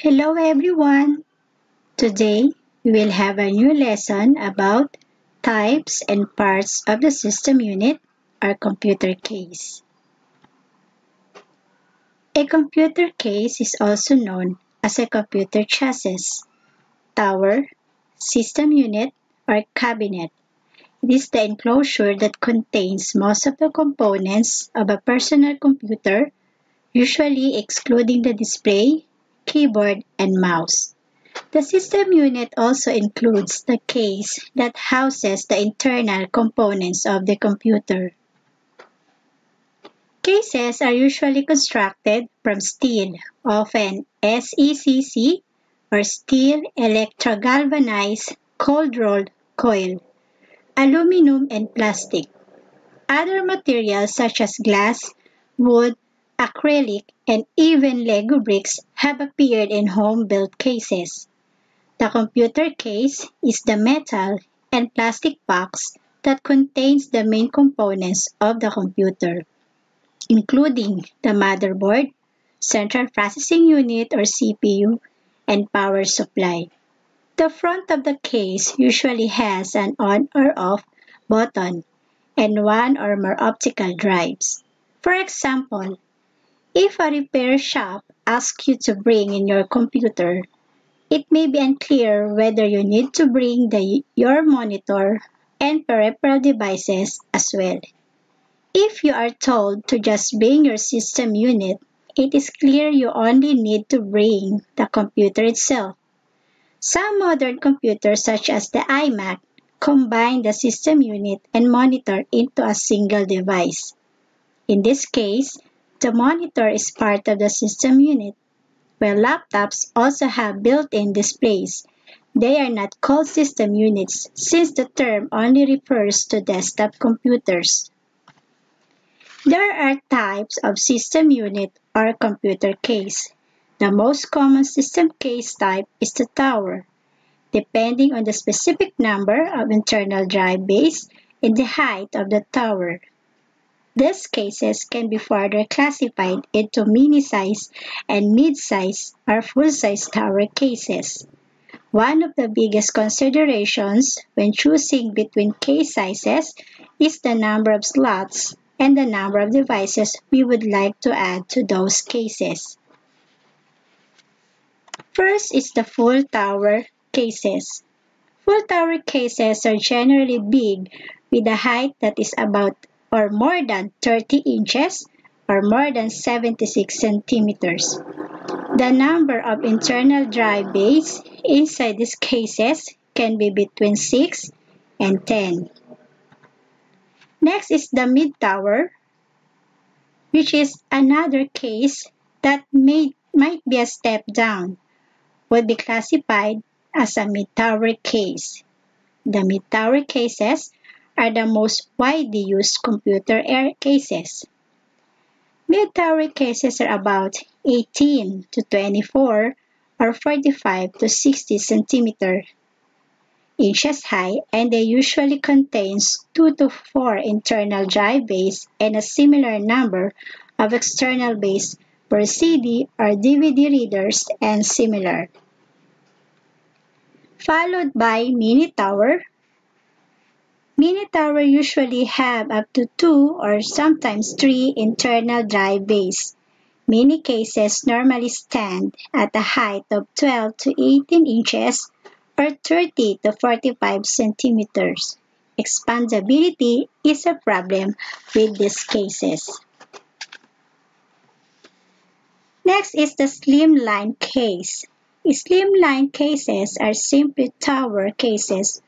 Hello everyone! Today we will have a new lesson about types and parts of the system unit or computer case. A computer case is also known as a computer chassis, tower, system unit, or cabinet. It is the enclosure that contains most of the components of a personal computer, usually excluding the display, keyboard, and mouse. The system unit also includes the case that houses the internal components of the computer. Cases are usually constructed from steel, often SECC or steel electrogalvanized cold-rolled coil, aluminum, and plastic. Other materials such as glass, wood, acrylic, and even Lego bricks have appeared in home-built cases. The computer case is the metal and plastic box that contains the main components of the computer, including the motherboard, central processing unit or CPU, and power supply. The front of the case usually has an on or off button and one or more optical drives. For example, if a repair shop asks you to bring in your computer, it may be unclear whether you need to bring your monitor and peripheral devices as well. If you are told to just bring your system unit, it is clear you only need to bring the computer itself. Some modern computers, such as the iMac, combine the system unit and monitor into a single device. In this case, the monitor is part of the system unit. While laptops also have built-in displays, they are not called system units since the term only refers to desktop computers. There are types of system unit or computer case. The most common system case type is the tower. Depending on the specific number of internal drive bays and the height of the tower, these cases can be further classified into mini-size and mid-size or full-size tower cases. One of the biggest considerations when choosing between case sizes is the number of slots and the number of devices we would like to add to those cases. First is the full tower cases. Full tower cases are generally big, with a height that is about or more than 30 inches, or more than 76 centimeters. The number of internal drive bays inside these cases can be between 6 and 10. Next is the mid-tower, which is another case that might be a step down, would be classified as a mid-tower case. The mid-tower cases are the most widely used computer cases. Mid-tower cases are about 18 to 24 or 45 to 60 centimeter inches high, and they usually contains 2 to 4 internal drive bays and a similar number of external bays for CD or DVD readers and similar. Followed by mini-tower. Mini tower usually have up to 2 or sometimes 3 internal drive bays. Mini cases normally stand at a height of 12 to 18 inches or 30 to 45 centimeters. Expandability is a problem with these cases. Next is the slimline case. Slimline cases are simply tower cases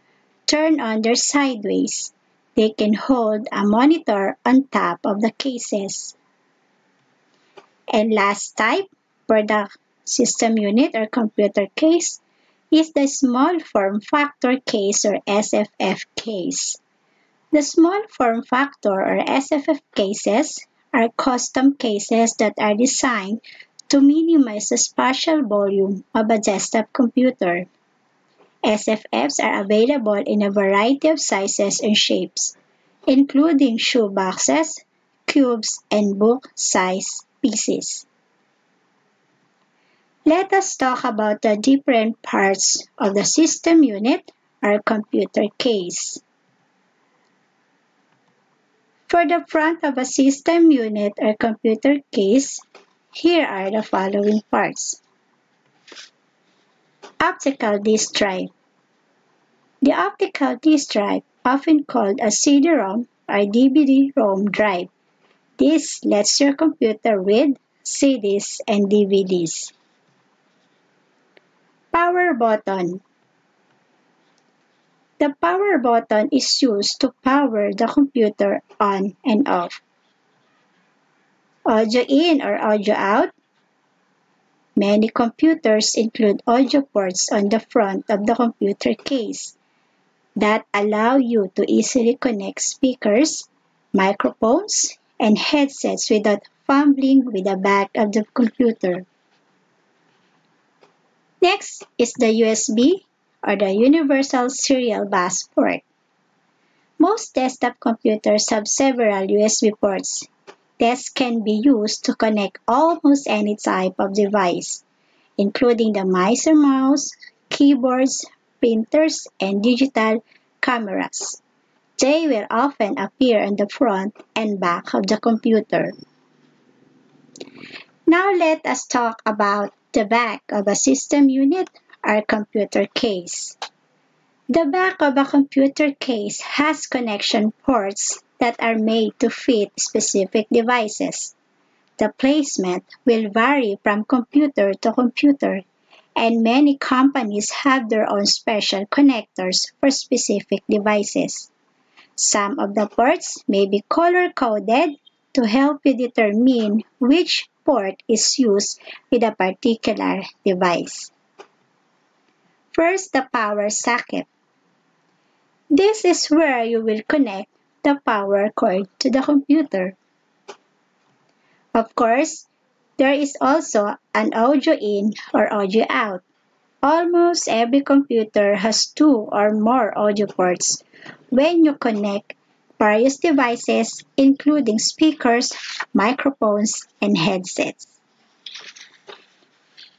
turned under sideways. They can hold a monitor on top of the cases. And last type for the system unit or computer case is the small form factor case or SFF case. The small form factor or SFF cases are custom cases that are designed to minimize the spatial volume of a desktop computer. SFFs are available in a variety of sizes and shapes, including shoe boxes, cubes, and book-sized pieces. let us talk about the different parts of the system unit or computer case. For the front of a system unit or computer case, here are the following parts. Optical disk drive. The optical disk drive, often called a CD-ROM or DVD-ROM drive. This lets your computer read CDs and DVDs. Power button. The power button is used to power the computer on and off. Audio in or audio out. Many computers include audio ports on the front of the computer case that allow you to easily connect speakers, microphones, and headsets without fumbling with the back of the computer. Next is the USB or the Universal Serial Bus port. Most desktop computers have several USB ports. This can be used to connect almost any type of device, including the mice or mouse, keyboards, printers, and digital cameras. They will often appear on the front and back of the computer. Now let us talk about the back of a system unit or computer case. The back of a computer case has connection ports that are made to fit specific devices. The placement will vary from computer to computer, and many companies have their own special connectors for specific devices. Some of the ports may be color-coded to help you determine which port is used with a particular device. First, the power socket. This is where you will connect the power cord to the computer. Of course, there is also an audio in or audio out. Almost every computer has two or more audio ports. When you connect various devices, including speakers, microphones, and headsets.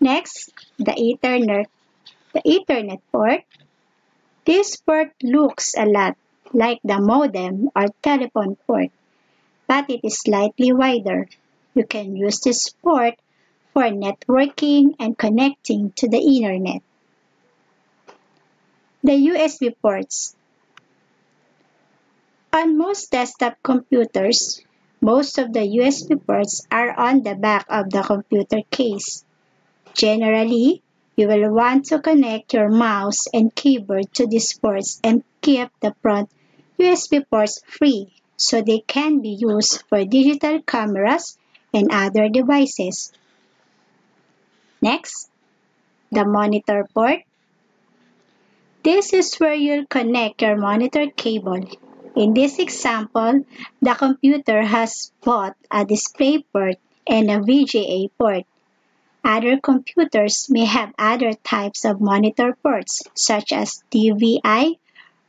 Next, the Ethernet port. This port looks a lot like the modem or telephone port, but it is slightly wider. You can use this port for networking and connecting to the internet. The USB ports. On most desktop computers, most of the USB ports are on the back of the computer case. Generally, you will want to connect your mouse and keyboard to these ports and keep the front USB ports free so they can be used for digital cameras and other devices. Next, the monitor port. This is where you'll connect your monitor cable. In this example, the computer has both a display port and a VGA port. Other computers may have other types of monitor ports, such as DVI,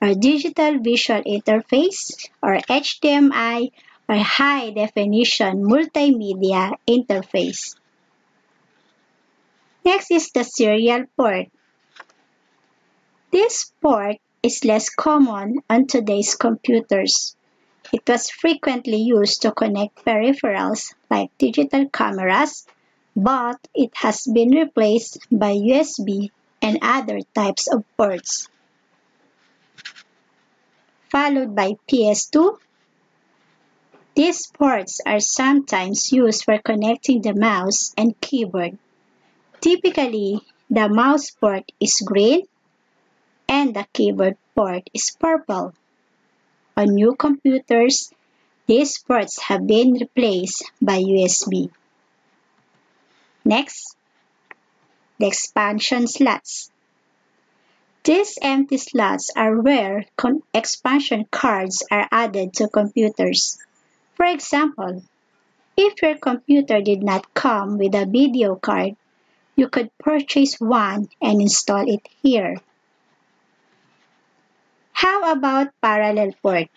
or Digital Visual Interface, or HDMI, or High Definition Multimedia Interface. Next is the serial port. This port is less common on today's computers. It was frequently used to connect peripherals like digital cameras, but it has been replaced by USB and other types of ports. Followed by PS2. These ports are sometimes used for connecting the mouse and keyboard. Typically, the mouse port is green, and the keyboard port is purple. On new computers, these ports have been replaced by USB. Next, the expansion slots. These empty slots are where expansion cards are added to computers. For example, if your computer did not come with a video card, you could purchase one and install it here. How about parallel port?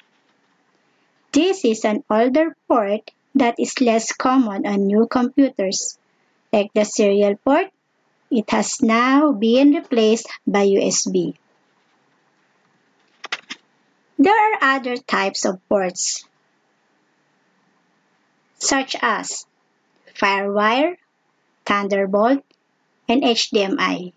This is an older port that is less common on new computers. Like the serial port, It has now been replaced by USB. There are other types of ports, such as FireWire, Thunderbolt, and HDMI.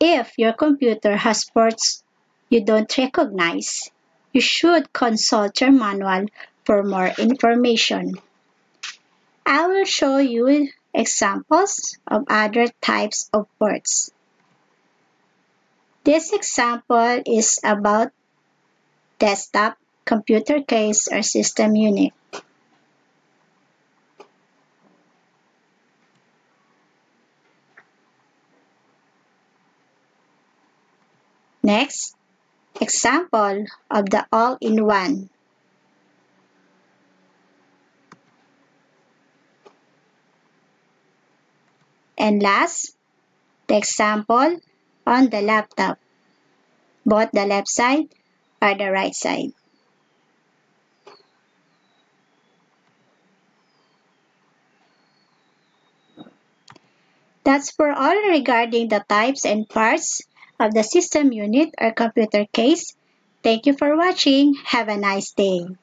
If your computer has ports you don't recognize, you should consult your manual for more information. I will show you examples of other types of ports. This example is about desktop, computer case, or system unit. Next, example of the all-in-one. And last, the example on the laptop, both the left side or the right side. That's for all regarding the types and parts of the system unit or computer case. Thank you for watching. Have a nice day.